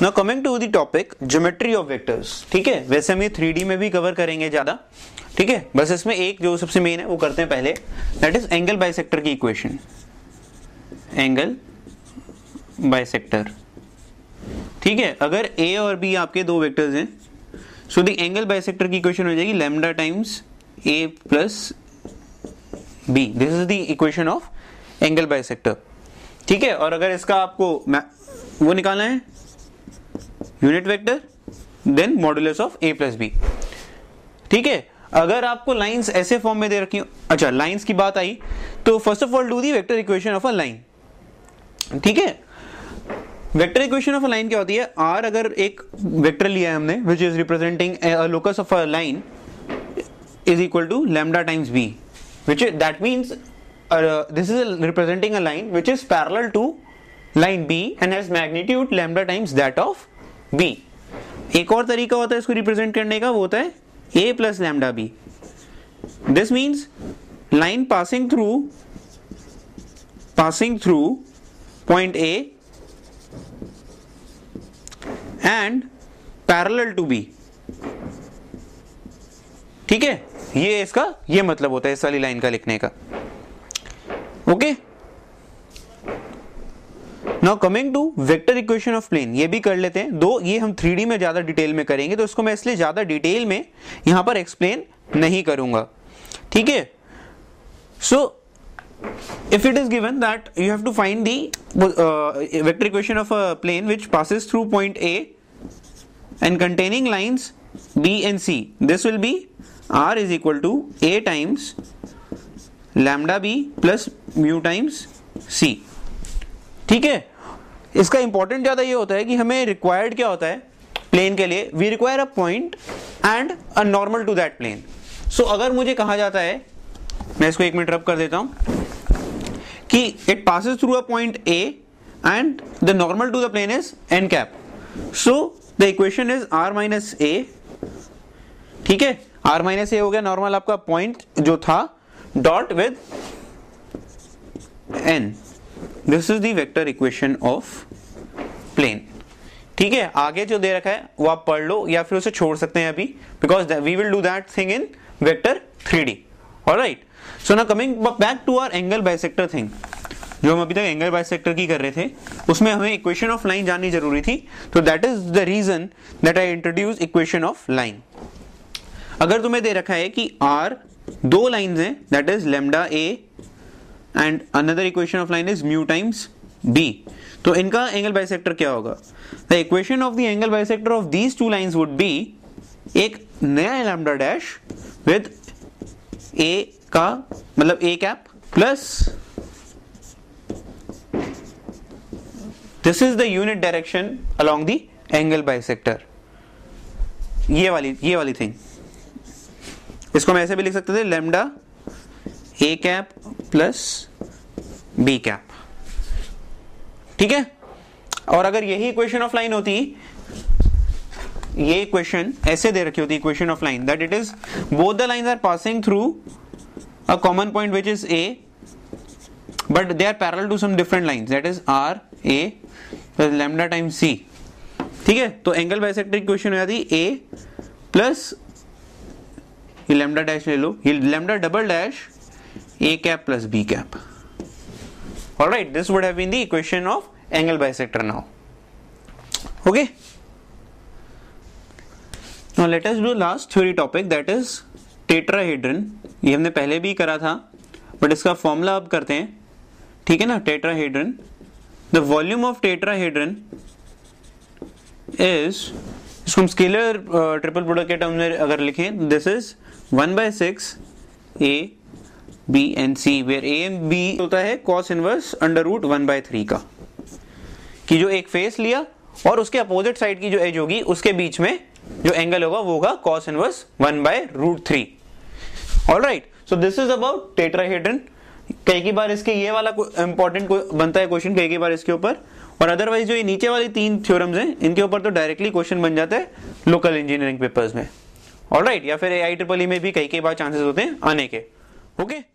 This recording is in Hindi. Now coming to the topic geometry of vectors. ठीक है, वैसे हम ये 3D में भी कवर करेंगे ज़्यादा, ठीक है, बस इसमें एक जो सबसे मेन है वो करते हैं पहले, that is एंगल बाइसेक्टर की इक्वेशन. एंगल बाइसेक्टर, ठीक है, अगर A और B आपके दो वेक्टर्स हैं, सो दी एंगल बाइसेक्टर की इक्वेशन हो जाएगी lambda times A plus B. This is the equation of angle bisector, ठीक है. और अगर इसका आपको वो निकालना है unit vector, then modulus of A plus B, ठीक है. अगर आपको लाइंस ऐसे फॉर्म में दे रखी हो, अच्छा लाइंस की बात आई तो first of all do the vector equation of a line, ठीक है. Vector equation of a line क्या होती है, R अगर एक वेक्टर लिया है हमने which is representing locus of a line is equal to lambda times B, which that means this is representing a line which is parallel to line B and has magnitude lambda times that of B. एक और तरीका होता है इसको represent करने का, वो होता है A plus lambda B. This means line passing through point A and parallel to B. ठीक है, ये इसका ये मतलब होता है इस वाली लाइन का लिखने का. Okay, now coming to vector equation of plane, ये भी कर लेते हैं दो. ये हम 3D में ज्यादा डिटेल में करेंगे तो इसको मैं इसलिए ज्यादा डिटेल में यहां पर एक्सप्लेन नहीं करूंगा, ठीक है. So if it is given that you have to find the vector equation of a plane which passes through point A and containing lines B and C, this will be R is equal to A times lambda B plus mu times C. ठीक है, इसका इंपॉर्टेंट ज़्यादा ये होता है कि हमें रिक्वायर्ड क्या होता है प्लेन के लिए, we require a point and a normal to that plane. So अगर मुझे कहा जाता है, मैं इसको एक मिनट रब कर देता हूँ, कि it passes through a point A and the normal to the plane is N cap. So the equation is R minus A, ठीक है. R माइनस A हो गया नॉर्मल आपका पॉइंट जो था dot with N. This is the vector equation of plane, ठीक है. आगे जो दे रखा है वो आप पढ़ लो या फिर उसे छोड़ सकते हैं अभी, because we will do that thing in vector 3D. Alright, so now coming back to our angle bisector thing. जो हम अभी तक एंगल बाइसेक्टर की कर रहे थे उसमें हमें इक्वेशन ऑफ लाइन जाननी जरूरी थी, तो that is the reason that I introduce equation of line. अगर तुम्हें दे रखा है कि R दो लाइंस हैं, that is lambda A and another equation of line is mu times B, तो इनका एंगल बाइसेक्टर क्या होगा. The equation of the angle bisector of these two lines would be एक नया लैम्डा डैश विद A का मतलब A cap plus this is the unit direction along the angle bisector. ये वाली थिंग, इसको हम ऐसे भी लिख सकते थे lambda A cap plus B cap, ठीक है. और अगर यही इक्वेशन ऑफ लाइन होती, ये इक्वेशन ऐसे दे रखी होती equation of line that it is both the lines are passing through a common point which is A but they are parallel to some different lines that is R A plus lambda times C, ठीक है. तो एंगल बाइसेक्टर इक्वेशन हो जाती A प्लस ये लैम्डा डैश ले लो, ये lambda double dash A cap plus B cap. Alright, this would have been the equation of angle bisector. Now okay, now let us do last theory topic that is tetrahedron. ये हमने पहले भी करा था बट इसका फॉर्मूला अब करते हैं, ठीक है ना. Tetrahedron, the volume of tetrahedron is, इसको हम स्केलर ट्रिपल प्रोडक्ट के टर्म में अगर लिखें, this is 1/6 A B and C where A and B होता है cos इनवर्स √1/3 का, कि जो एक फेस लिया और उसके अपोजिट साइड की जो एज होगी उसके बीच में जो एंगल होगा वो होगा cos inverse 1/√3. Alright, so this is about tetrahedron. कई की बार इसके ये वाला इंपॉर्टेंट बनता है क्वेश्चन, कई की बार इसके ऊपर, और अदरवाइज जो ये नीचे वाली तीन थ्योरम्स हैं इनके ऊपर तो डायरेक्टली क्वेश्चन बन जाता है लोकल इंजीनियरिंग पेपर्स में. ऑलराइट, या फिर AIEEE में भी कई बार चांसेस होते हैं आने के. ओके.